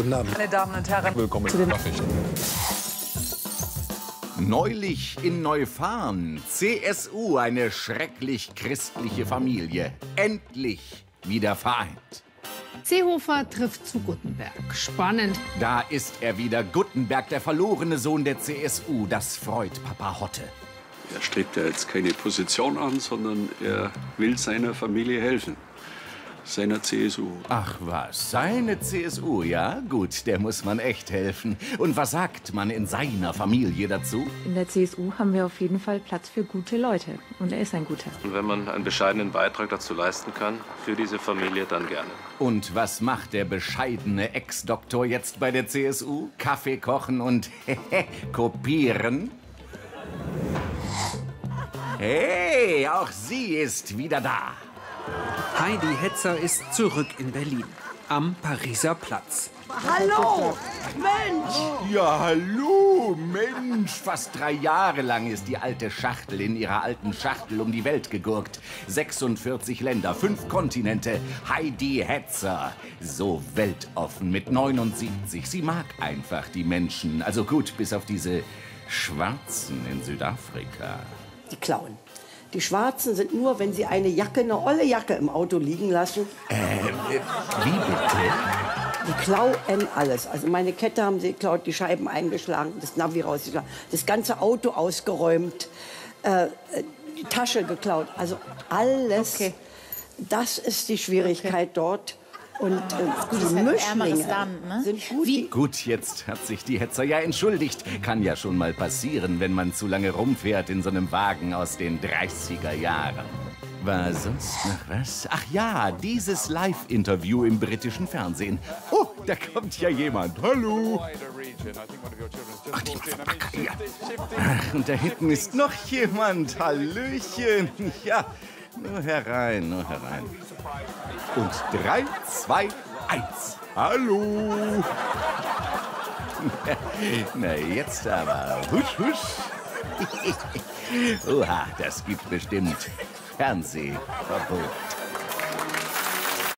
Guten Abend. Meine Damen und Herren. Willkommen zu den Nachrichten. Neulich in Neufahren. CSU, eine schrecklich christliche Familie. Endlich wieder vereint. Seehofer trifft zu Guttenberg. Spannend. Da ist er wieder. Guttenberg, der verlorene Sohn der CSU. Das freut Papa Hotte. Er strebt ja jetzt keine Position an, sondern er will seiner Familie helfen. Seiner CSU. Ach was, seine CSU, ja? Gut, der muss man echt helfen. Und was sagt man in seiner Familie dazu? In der CSU haben wir auf jeden Fall Platz für gute Leute. Und er ist ein guter. Und wenn man einen bescheidenen Beitrag dazu leisten kann, für diese Familie, dann gerne. Und was macht der bescheidene Ex-Doktor jetzt bei der CSU? Kaffee kochen und kopieren? Hey, auch sie ist wieder da. Heidi Hetzer ist zurück in Berlin, am Pariser Platz. Hallo, Mensch! Ja, hallo, Mensch! Fast 3 Jahre lang ist die alte Schachtel in ihrer alten Schachtel um die Welt gegurkt. 46 Länder, 5 Kontinente. Heidi Hetzer, so weltoffen mit 79. Sie mag einfach die Menschen. Also gut, bis auf diese Schwarzen in Südafrika. Die klauen. Die Schwarzen sind nur, wenn sie eine Jacke, eine olle Jacke im Auto liegen lassen. Wie bitte? Die klauen alles. Also meine Kette haben sie geklaut, die Scheiben eingeschlagen, das Navi rausgeschlagen, das ganze Auto ausgeräumt, die Tasche geklaut. Also alles. Okay. Das ist die Schwierigkeit dort. Und die Mischlinge sind gut. Wie? Gut, jetzt hat sich die Hetzer ja entschuldigt. Kann ja schon mal passieren, wenn man zu lange rumfährt in so einem Wagen aus den 30er Jahren. War sonst noch was? Ach ja, dieses Live-Interview im britischen Fernsehen. Oh, da kommt ja jemand. Hallo. Ach, die Motherfucker hier. Ach, und da hinten ist noch jemand. Hallöchen. Ja. Nur herein, nur herein. Und 3, 2, 1. Hallo! Na, jetzt aber. Husch, husch. Oha, das gibt bestimmt Fernsehverbot.